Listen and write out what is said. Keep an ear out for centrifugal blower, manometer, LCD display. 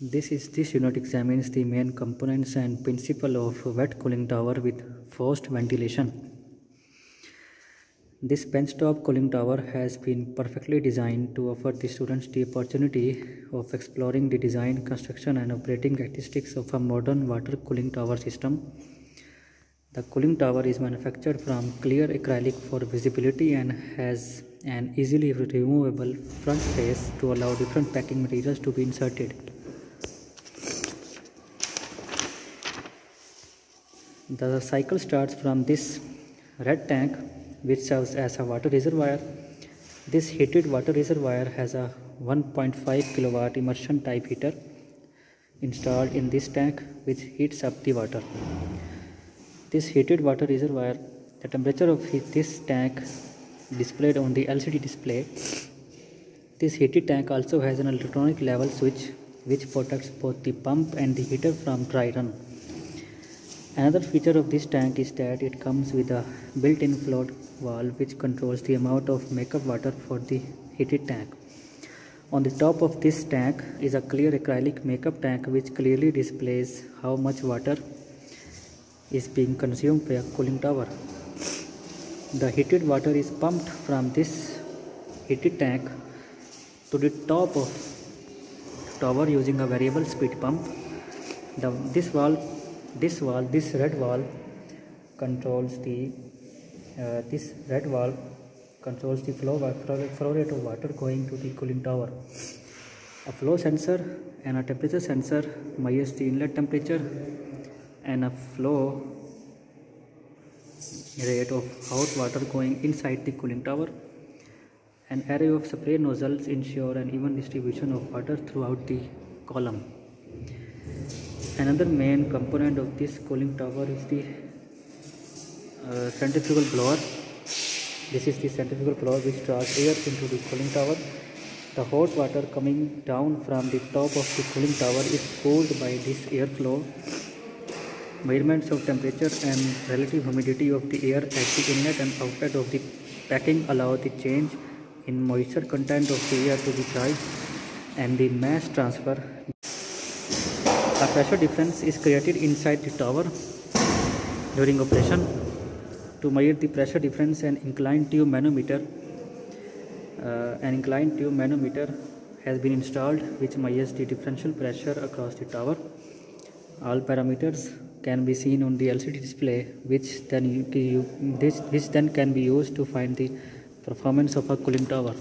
This unit examines the main components and principle of wet cooling tower with forced ventilation. This benchtop cooling tower has been perfectly designed to offer the students the opportunity of exploring the design, construction and operating characteristics of a modern water cooling tower system. The cooling tower is manufactured from clear acrylic for visibility and has an easily removable front face to allow different packing materials to be inserted. The cycle starts from this red tank, which serves as a water reservoir. This heated water reservoir has a 1.5 kilowatt immersion type heater installed in this tank, which heats up the water. This heated water reservoir, the temperature of this tank displayed on the LCD display. This heated tank also has an electronic level switch which protects both the pump and the heater from dry run. Another feature of this tank is that it comes with a built-in float valve which controls the amount of makeup water for the heated tank. On the top of this tank is a clear acrylic makeup tank which clearly displays how much water is being consumed by a cooling tower. The heated water is pumped from this heated tank to the top of the tower using a variable speed pump. This red valve controls the flow rate of water going to the cooling tower. A flow sensor and a temperature sensor measures the inlet temperature and a flow rate of hot water going inside the cooling tower. An array of spray nozzles ensure an even distribution of water throughout the column. Another main component of this cooling tower is the centrifugal blower. This is the centrifugal blower which draws air into the cooling tower. The hot water coming down from the top of the cooling tower is cooled by this airflow. Measurements of temperature and relative humidity of the air at the inlet and outlet of the packing allow the change in moisture content of the air to be tried and the mass transfer. A pressure difference is created inside the tower during operation. To measure the pressure difference, an inclined tube manometer has been installed which measures the differential pressure across the tower. All parameters can be seen on the LCD display, which then can be used to find the performance of a cooling tower.